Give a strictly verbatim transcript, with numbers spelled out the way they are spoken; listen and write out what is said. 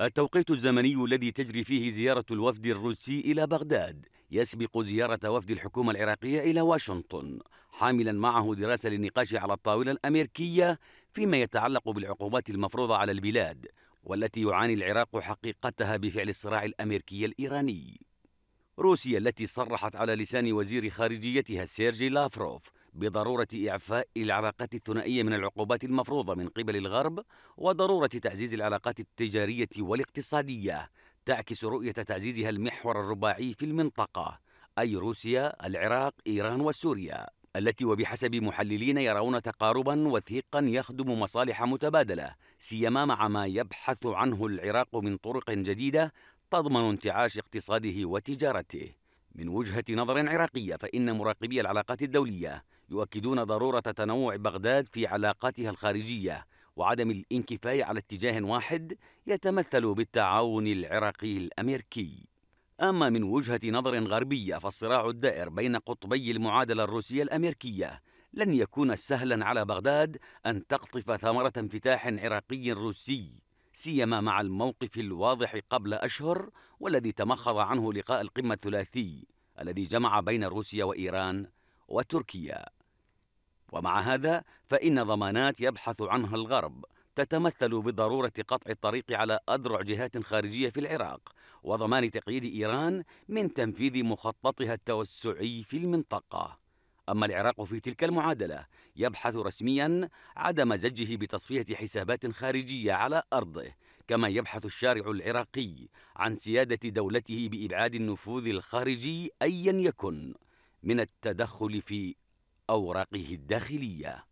التوقيت الزمني الذي تجري فيه زيارة الوفد الروسي إلى بغداد يسبق زيارة وفد الحكومة العراقية إلى واشنطن، حاملا معه دراسة للنقاش على الطاولة الأمريكية فيما يتعلق بالعقوبات المفروضة على البلاد، والتي يعاني العراق حقيقتها بفعل الصراع الأمريكي الإيراني. روسيا التي صرحت على لسان وزير خارجيتها سيرجي لافروف بضرورة إعفاء العلاقات الثنائية من العقوبات المفروضة من قبل الغرب وضرورة تعزيز العلاقات التجارية والاقتصادية، تعكس رؤية تعزيزها المحور الرباعي في المنطقة، أي روسيا، العراق، إيران وسوريا، التي وبحسب محللين يرون تقارباً وثيقاً يخدم مصالح متبادلة، سيما مع ما يبحث عنه العراق من طرق جديدة تضمن انتعاش اقتصاده وتجارته. من وجهة نظر عراقية، فإن مراقبي العلاقات الدولية يؤكدون ضرورة تنوع بغداد في علاقاتها الخارجية وعدم الانكفاء على اتجاه واحد يتمثل بالتعاون العراقي الأمريكي. أما من وجهة نظر غربية، فالصراع الدائر بين قطبي المعادلة الروسية الأمريكية لن يكون سهلا على بغداد أن تقطف ثمرة انفتاح عراقي روسي، سيما مع الموقف الواضح قبل أشهر والذي تمخض عنه لقاء القمة الثلاثي الذي جمع بين روسيا وإيران وتركيا. ومع هذا فإن ضمانات يبحث عنها الغرب تتمثل بضرورة قطع الطريق على أذرع جهات خارجية في العراق وضمان تقييد إيران من تنفيذ مخططها التوسعي في المنطقة. أما العراق في تلك المعادلة يبحث رسمياً عدم زجه بتصفية حسابات خارجية على أرضه، كما يبحث الشارع العراقي عن سيادة دولته بإبعاد النفوذ الخارجي أياً يكن من التدخل في أوراقه الداخلية.